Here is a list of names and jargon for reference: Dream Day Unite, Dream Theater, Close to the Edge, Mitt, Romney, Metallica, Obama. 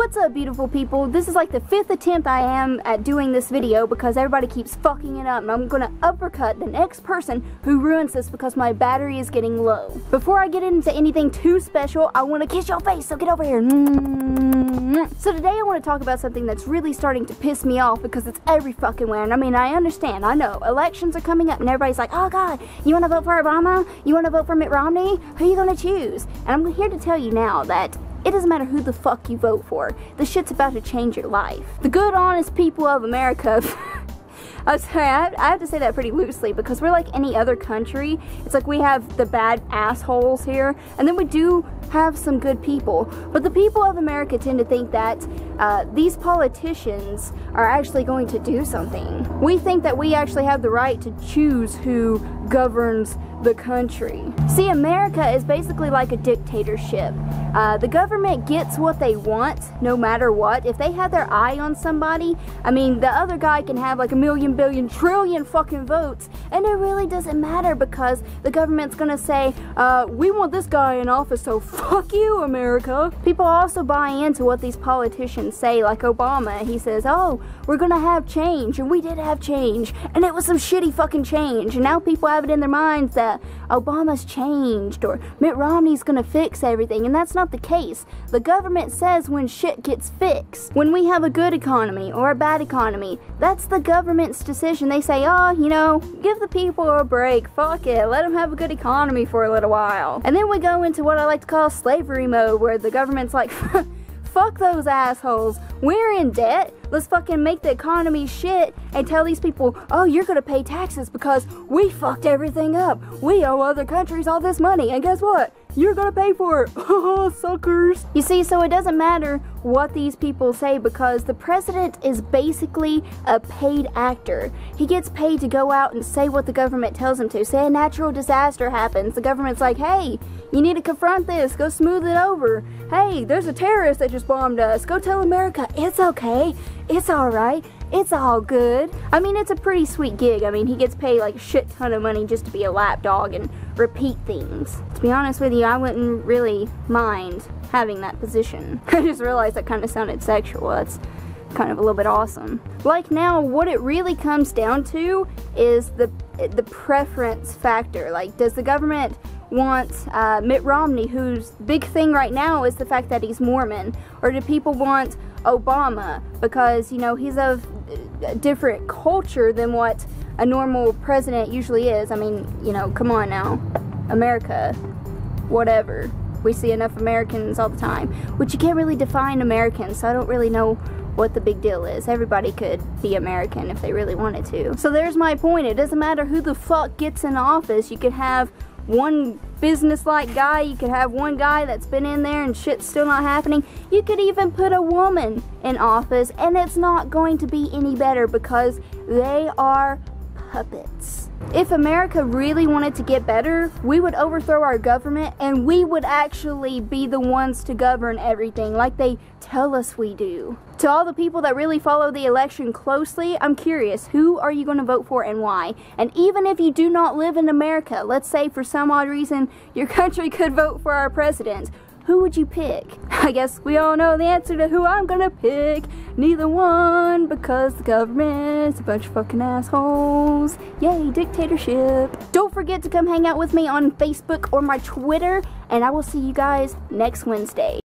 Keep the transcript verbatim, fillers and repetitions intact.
What's up, beautiful people? This is like the fifth attempt I am at doing this video because everybody keeps fucking it up, and I'm gonna uppercut the next person who ruins this because my battery is getting low. Before I get into anything too special, I wanna kiss your face, so get over here. So today I wanna talk about something that's really starting to piss me off because it's every fucking where, and I mean, I understand, I know, elections are coming up and everybody's like, oh god, you wanna vote for Obama? You wanna vote for Mitt Romney? Who are you gonna choose? And I'm here to tell you now that it doesn't matter who the fuck you vote for. This shit's about to change your life. The good, honest people of America. I'm sorry, I have to say that pretty loosely because we're like any other country. It's like we have the bad assholes here, and then we do have some good people. But the people of America tend to think that uh, these politicians are actually going to do something. We think that we actually have the right to choose who governs the country. See, America is basically like a dictatorship. Uh, the government gets what they want, no matter what. If they have their eye on somebody, I mean, the other guy can have like a million, billion, trillion fucking votes, and it really doesn't matter because the government's gonna say, uh, we want this guy in office, so fuck you, America. People also buy into what these politicians say, like Obama. He says, oh, we're gonna have change, and we did have change, and it was some shitty fucking change, and now people have it in their minds that Obama's changed or Mitt Romney's gonna fix everything, and that's not the case. The government says when shit gets fixed. When we have a good economy or a bad economy, that's the government's decision. They say, oh, you know, give the people a break, fuck it, let them have a good economy for a little while. And then we go into what I like to call slavery mode, where the government's like, fuck those assholes, we're in debt, let's fucking make the economy shit and tell these people, oh, you're gonna pay taxes because we fucked everything up. We owe other countries all this money, and guess what? You're gonna pay for it. Oh, suckers. You see, so it doesn't matter what these people say because the president is basically a paid actor. He gets paid to go out and say what the government tells him to. Say a natural disaster happens. The government's like, hey, you need to confront this. Go smooth it over. Hey, there's a terrorist that just bombed us. Go tell America it's okay. It's alright. It's all good. I mean, it's a pretty sweet gig. I mean, he gets paid like a shit ton of money just to be a lapdog and repeat things. To be honest with you, I wouldn't really mind having that position. I just realized that kind of sounded sexual. That's kind of a little bit awesome. Like now, what it really comes down to is the, the preference factor. Like, does the government want uh, Mitt Romney, whose big thing right now is the fact that he's Mormon? Or do people want Obama because, you know, he's of a different culture than what a normal president usually is? I mean, you know, come on now, America, whatever. We see enough Americans all the time, which you can't really define Americans, so I don't really know what the big deal is. Everybody could be American if they really wanted to. So there's my point. It doesn't matter who the fuck gets in office. You could have one business-like guy, you could have one guy that's been in there and shit's still not happening. You could even put a woman in office and it's not going to be any better because they are puppets. If America really wanted to get better, we would overthrow our government and we would actually be the ones to govern everything like they tell us we do. To all the people that really follow the election closely, I'm curious, who are you going to vote for and why? And even if you do not live in America, let's say for some odd reason your country could vote for our president, who would you pick? I guess we all know the answer to who I'm gonna pick. Neither one, because the government's a bunch of fucking assholes. Yay, dictatorship. Don't forget to come hang out with me on Facebook or my Twitter, and I will see you guys next Wednesday.